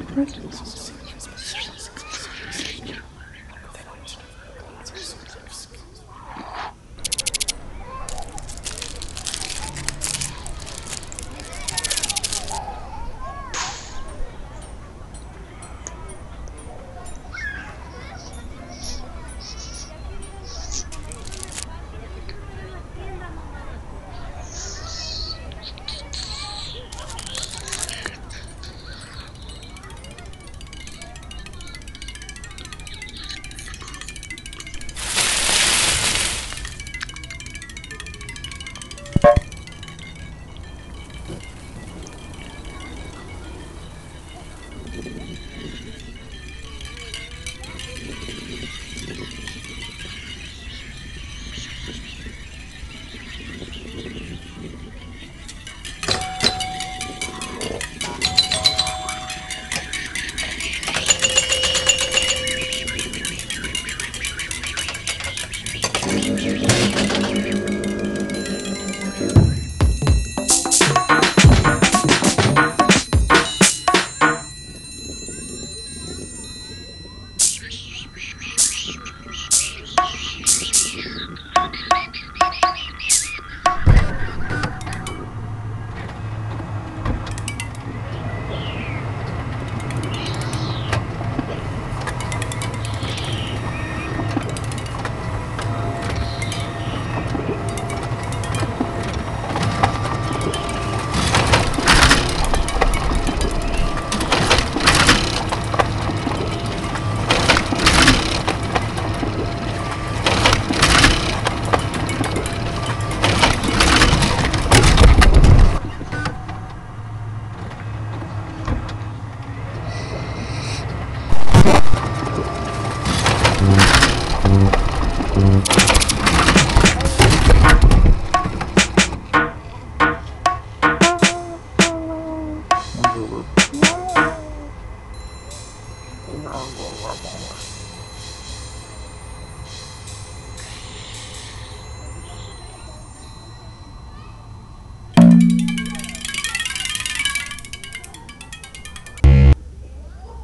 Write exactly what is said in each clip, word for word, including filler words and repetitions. right first?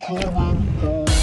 Come on,